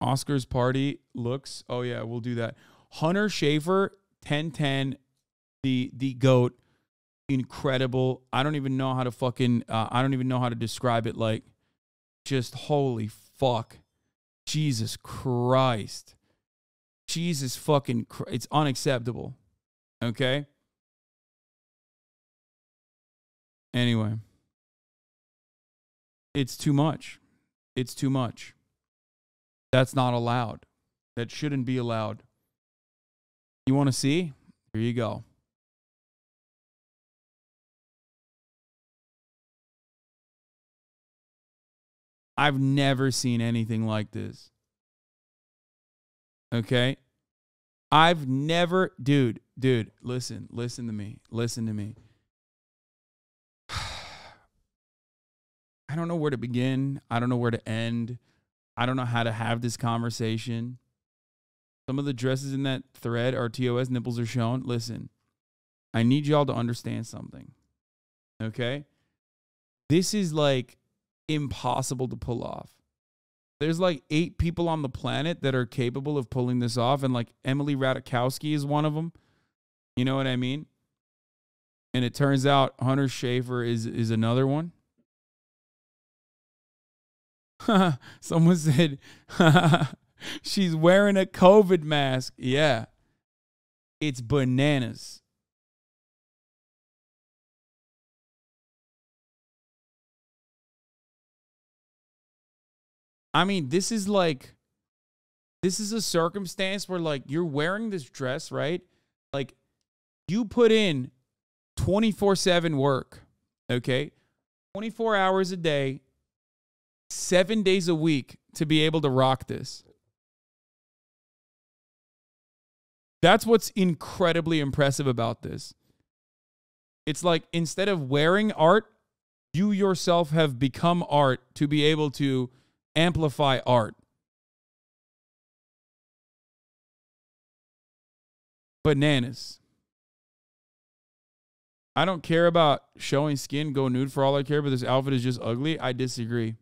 Oscar's party looks. Oh yeah, we'll do that. Hunter Schafer, 10-10, the GOAT, incredible. I don't even know how to fucking. I don't even know how to describe it. Like, just holy fuck, Jesus Christ, Jesus fucking Christ. It's unacceptable. Okay. Anyway, it's too much. It's too much. That's not allowed. That shouldn't be allowed. You want to see? Here you go. I've never seen anything like this. Okay? I've never... Dude, listen. Listen to me. Listen to me. I don't know where to begin. I don't know where to end. I don't know how to have this conversation. Some of the dresses in that thread are TOS, nipples are shown. Listen, I need y'all to understand something. Okay? This is like impossible to pull off. There's like 8 people on the planet that are capable of pulling this off, and like Emily Ratajkowski is one of them. You know what I mean? And it turns out Hunter Schafer is another one. Someone said she's wearing a COVID mask. Yeah. It's bananas. I mean, this is a circumstance where like you're wearing this dress, right? Like you put in 24/7 work, okay? 24 hours a day. 7 days a week to be able to rock this. That's what's incredibly impressive about this. It's like instead of wearing art, you yourself have become art to be able to amplify art. Bananas. I don't care about showing skin, go nude for all I care, but this outfit is just ugly. I disagree.